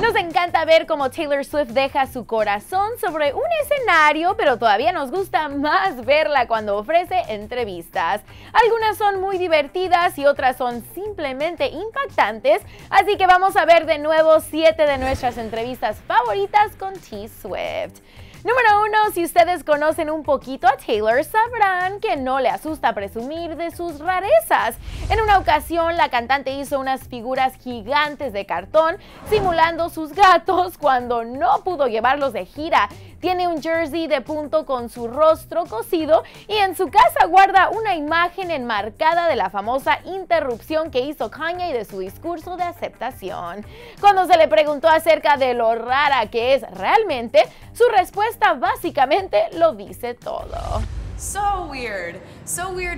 Nos encanta ver cómo Taylor Swift deja su corazón sobre un escenario, pero todavía nos gusta más verla cuando ofrece entrevistas. Algunas son muy divertidas y otras son simplemente impactantes, así que vamos a ver de nuevo 7 de nuestras entrevistas favoritas con T. Swift. Número 1. Si ustedes conocen un poquito a Taylor, sabrán que no le asusta presumir de sus rarezas. En una ocasión, la cantante hizo unas figuras gigantes de cartón simulando sus gatos cuando no pudo llevarlos de gira. Tiene un jersey de punto con su rostro cosido y en su casa guarda una imagen enmarcada de la famosa interrupción que hizo Kanye de su discurso de aceptación. Cuando se le preguntó acerca de lo rara que es realmente, su respuesta básicamente lo dice todo. So weird,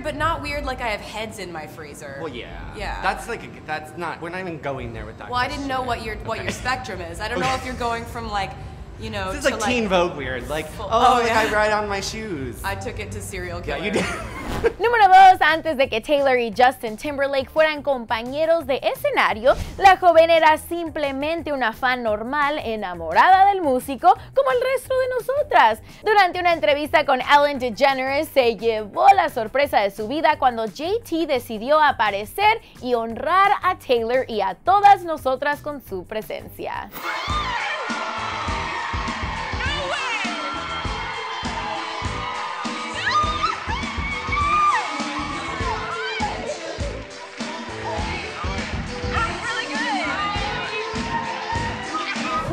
but not weird like I have heads in my freezer. Well, yeah, yeah. That's like a, that's not. We're not even going there with that. Well, question. I didn't know what your your spectrum is. I don't know if you're going from like. You know, this is like Teen Vogue weird, like, oh yeah. I ride on my shoes. I took it to serial killer. Yeah, you did. Número 2. Antes de que Taylor y Justin Timberlake fueran compañeros de escenario, la joven era simplemente una fan normal enamorada del músico, como el resto de nosotras. Durante una entrevista con Ellen DeGeneres, se llevó la sorpresa de su vida cuando JT decidió aparecer y honrar a Taylor y a todas nosotras con su presencia.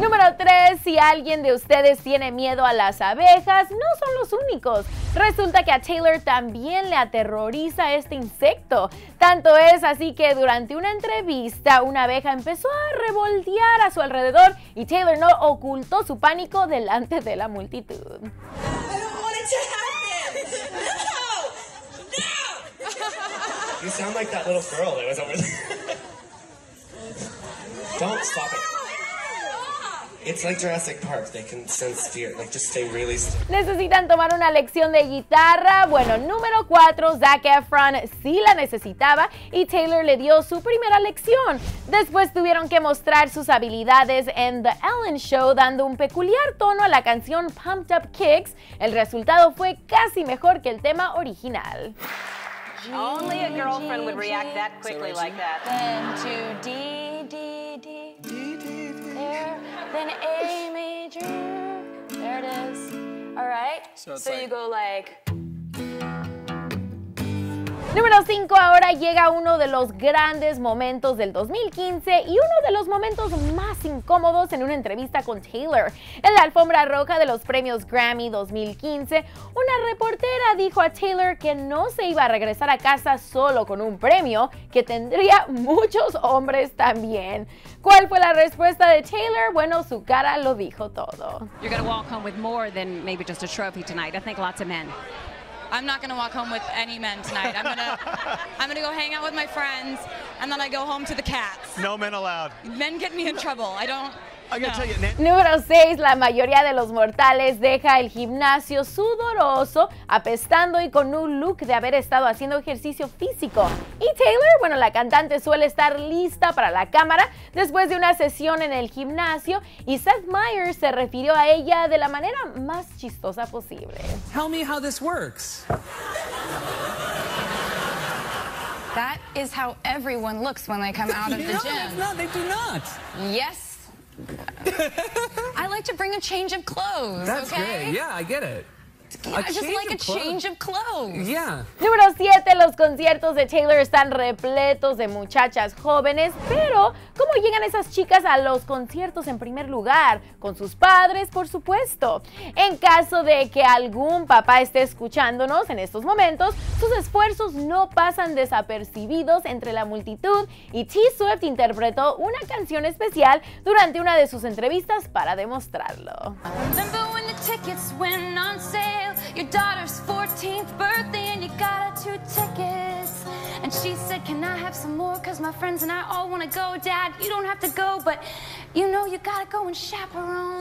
Número 3. Si alguien de ustedes tiene miedo a las abejas, no son los únicos. Resulta que a Taylor también le aterroriza este insecto. Tanto es así que durante una entrevista, una abeja empezó a revoltear a su alrededor y Taylor no ocultó su pánico delante de la multitud. You sound like that little girl that was over there. Don't stop it. It's like Jurassic Park, they can sense fear, like just stay really still. ¿Necesitan tomar una lección de guitarra? Bueno, número 4, Zac Efron sí la necesitaba y Taylor le dio su primera lección. Después tuvieron que mostrar sus habilidades en The Ellen Show dando un peculiar tono a la canción Pumped Up Kicks. El resultado fue casi mejor que el tema original. Only a girlfriend would react that quickly like that. Then to D. There. Then A major, there it is. All right, so you go like... Número 5. Ahora llega uno de los grandes momentos del 2015 y uno de los momentos más incómodos en una entrevista con Taylor. En la alfombra roja de los premios Grammy 2015, una reportera dijo a Taylor que no se iba a regresar a casa solo con un premio, que tendría muchos hombres también. ¿Cuál fue la respuesta de Taylor? Bueno, su cara lo dijo todo. You're gonna walk home with more than maybe just a trophy tonight. I think lots of men. I'm not going to walk home with any men tonight. I'm going to go hang out with my friends and then I go home to the cats. No men allowed. Men get me in trouble. I don't. Número 6. La mayoría de los mortales deja el gimnasio sudoroso, apestando y con un look de haber estado haciendo ejercicio físico. Y Taylor, bueno, la cantante suele estar lista para la cámara después de una sesión en el gimnasio y Seth Meyers se refirió a ella de la manera más chistosa posible. Tell me how this works. That is how everyone looks when they come out of the gym. No, they do not. Yes. I like to bring a change of clothes. That's okay? Great. Yeah, I get it. Número 7. Los conciertos de Taylor están repletos de muchachas jóvenes, pero ¿cómo llegan esas chicas a los conciertos en primer lugar? Con sus padres, por supuesto. En caso de que algún papá esté escuchándonos en estos momentos, sus esfuerzos no pasan desapercibidos entre la multitud y T. Swift interpretó una canción especial durante una de sus entrevistas para demostrarlo. Tickets went on sale. Your daughter's 14th birthday and you got her 2 tickets. And she said, can I have some more? Cause my friends and I all want to go, Dad. You don't have to go, but you know you gotta go and chaperone.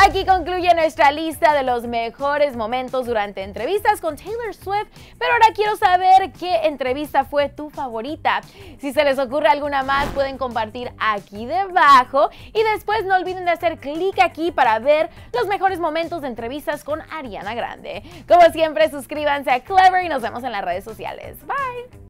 Aquí concluye nuestra lista de los mejores momentos durante entrevistas con Taylor Swift, pero ahora quiero saber qué entrevista fue tu favorita. Si se les ocurre alguna más, pueden compartir aquí debajo y después no olviden de hacer clic aquí para ver los mejores momentos de entrevistas con Ariana Grande. Como siempre, suscríbanse a Clever y nos vemos en las redes sociales. Bye.